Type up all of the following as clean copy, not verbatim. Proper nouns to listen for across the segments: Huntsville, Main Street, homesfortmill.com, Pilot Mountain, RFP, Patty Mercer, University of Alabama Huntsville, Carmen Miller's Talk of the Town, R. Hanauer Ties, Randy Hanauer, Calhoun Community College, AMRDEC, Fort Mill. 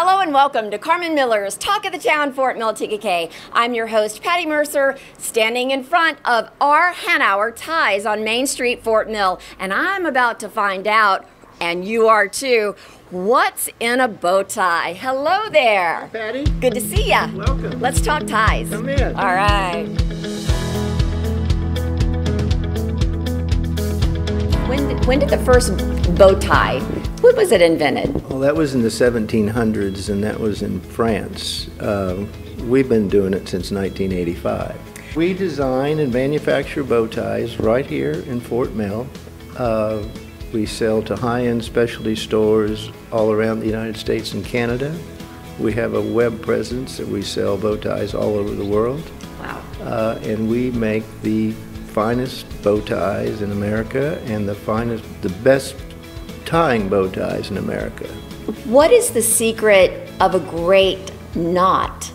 Hello and welcome to Carmen Miller's Talk of the Town, Fort Mill, TKK. I'm your host, Patty Mercer, standing in front of R. Hanauer Ties on Main Street, Fort Mill, and I'm about to find out, and you are too, what's in a bow tie. Hello there. Hi, Patty. Good to see ya. Welcome. Let's talk ties. Come in. All right. When did the first bow tie, when was it invented? Well, that was in the 1700s, and that was in France. We've been doing it since 1985. We design and manufacture bow ties right here in Fort Mill. We sell to high-end specialty stores all around the United States and Canada. We have a web presence that we sell bow ties all over the world. Wow. And we make the finest bow ties in America and the best tying bow ties in America. What is the secret of a great knot?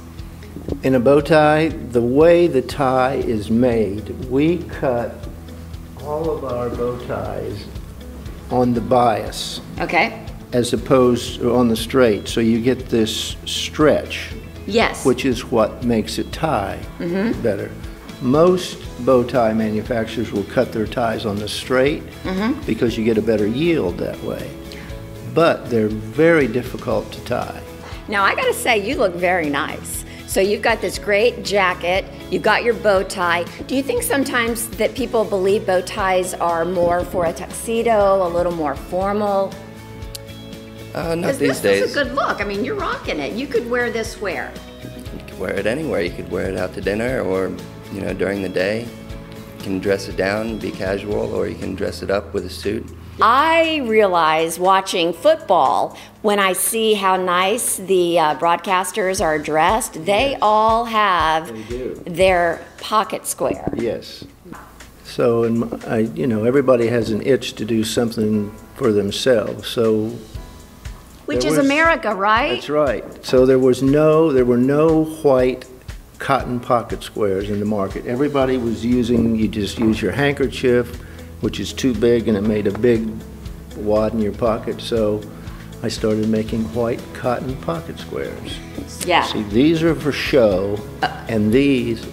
In a bow tie, the way the tie is made, we cut all of our bow ties on the bias. Okay. As opposed to on the straight, so you get this stretch. Yes. Which is what makes a tie better. Most bow tie manufacturers will cut their ties on the straight because you get a better yield that way. But they're very difficult to tie. Now I gotta say, you look very nice. So you've got this great jacket, you've got your bow tie. Do you think sometimes that people believe bow ties are more for a tuxedo, a little more formal? Not these days. This is a good look. I mean, you're rocking it. You could wear this where? You could wear it anywhere. You could wear it out to dinner, or you know, during the day. You can dress it down and be casual, or you can dress it up with a suit. I realize watching football, when I see how nice the broadcasters are dressed, they all have their pocket square. Yes. So, and you know, everybody has an itch to do something for themselves. So. Which is America, right? That's right. So there were no white cotton pocket squares in the market. Everybody was using, you just use your handkerchief, which is too big, and it made a big wad in your pocket. So I started making white cotton pocket squares. Yeah. See, these are for show, and these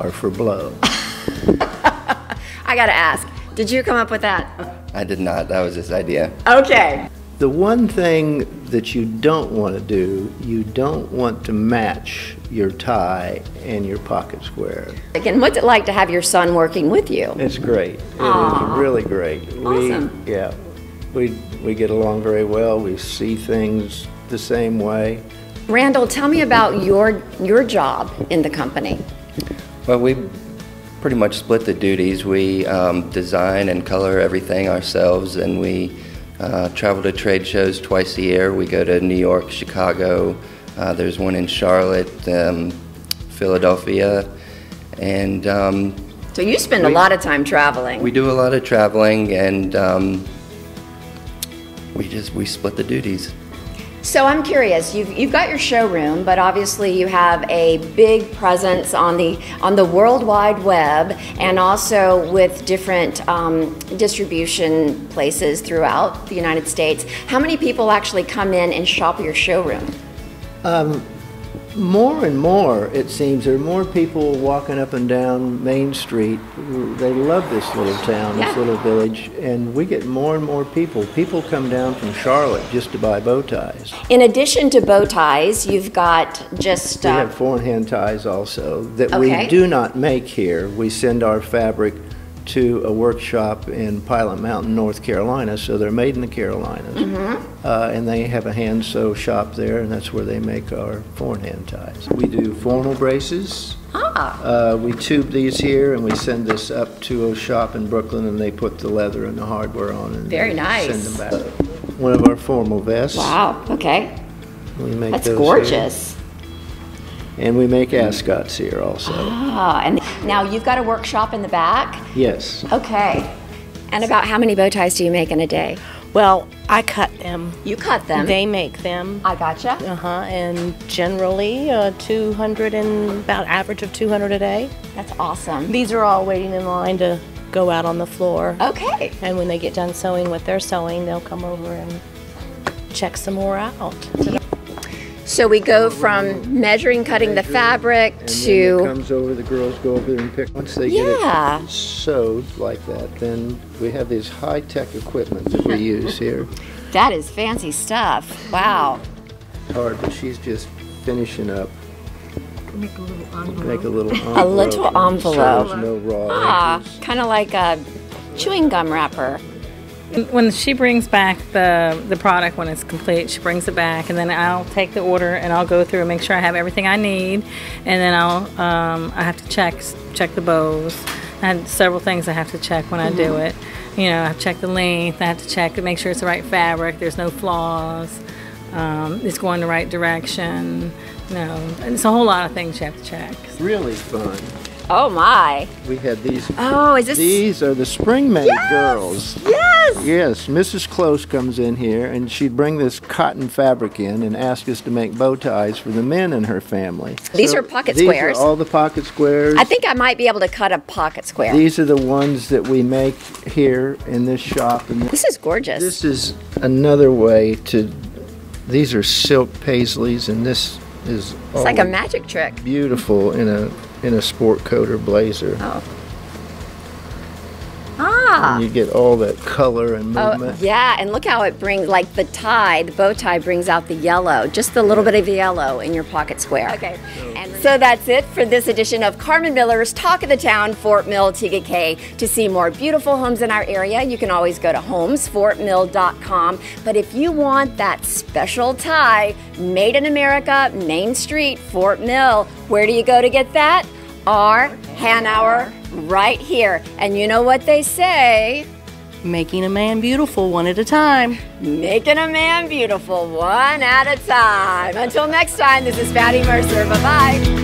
are for blow. I gotta ask, did you come up with that? I did not. That was his idea. Okay. The one thing that you don't want to do, you don't want to match your tie and your pocket square. And what's it like to have your son working with you? It's great. It is really great. Awesome. We get along very well. We see things the same way. Randall, tell me about your job in the company. Well, we pretty much split the duties. We design and color everything ourselves, and we travel to trade shows twice a year. We go to New York, Chicago, there's one in Charlotte, Philadelphia, and... so you spend a lot of time traveling. We do a lot of traveling, and we split the duties. So I'm curious, you've got your showroom, but obviously you have a big presence on the World Wide Web, and also with different distribution places throughout the United States. How many people actually come in and shop your showroom? More and more, it seems. There are more people walking up and down Main Street. They love this little town, this little village, and we get more and more people. People come down from Charlotte just to buy bow ties. In addition to bow ties, you've got just... we have four hand ties also that we do not make here. We send our fabric to a workshop in Pilot Mountain, North Carolina, so they're made in the Carolinas. And they have a hand-sew shop there, and that's where they make our foreign hand ties. We do formal braces. We tube these here, and we send this up to a shop in Brooklyn, and they put the leather and the hardware on, and send them back. One of our formal vests. Wow, okay. We make those gorgeous. Here. And we make ascots here also. And now you've got a workshop in the back? Yes. Okay. And about how many bow ties do you make in a day? Well, I cut them. You cut them? They make them. I gotcha. And generally, average of 200 a day. That's awesome. These are all waiting in line to go out on the floor. Okay. And when they get done sewing what they're sewing, they'll come over and check some more out. So we go from measuring, cutting the fabric to... It comes over, the girls go over there and pick. Once they get it sewed like that, then we have this high-tech equipment that we use here. That is fancy stuff. Wow. It's hard, but she's just finishing up. Make a little envelope. Make a little envelope. A little envelope. No raw edges. Kind of like a chewing gum wrapper. When she brings back the product, when it's complete, she brings it back, and then I'll take the order and I'll go through and make sure I have everything I need, and then I'll I have to check the bows. I had several things I have to check when I do it. You know, I have to check the length. I have to check to make sure it's the right fabric. There's no flaws. It's going the right direction. You know, it's a whole lot of things you have to check. Really fun. Oh my! We had these. Oh, is this? These are the spring-made girls. Yes. Yes. Mrs. Close comes in here, and she'd bring this cotton fabric in and ask us to make bow ties for the men in her family. These are pocket squares. These are all the pocket squares. I think I might be able to cut a pocket square. These are the ones that we make here in this shop. And this is gorgeous. This is another way to. These are silk paisleys, and this is. It's like a magic trick. Beautiful in a. In a sport coat or blazer. Oh. Ah. And you get all that color and movement. Oh, yeah, and look how it brings, like the tie, the bow tie brings out the yellow, just the little bit of yellow in your pocket square. Okay. And so that's it for this edition of Carmen Miller's Talk of the Town, Fort Mill, TKK. To see more beautiful homes in our area, you can always go to homesfortmill.com. But if you want that special tie, made in America, Main Street, Fort Mill, where do you go to get that? R. Hanauer, right here. And you know what they say? Making a man beautiful one at a time. Making a man beautiful one at a time. Until next time, this is Patty Mercer. Bye-bye.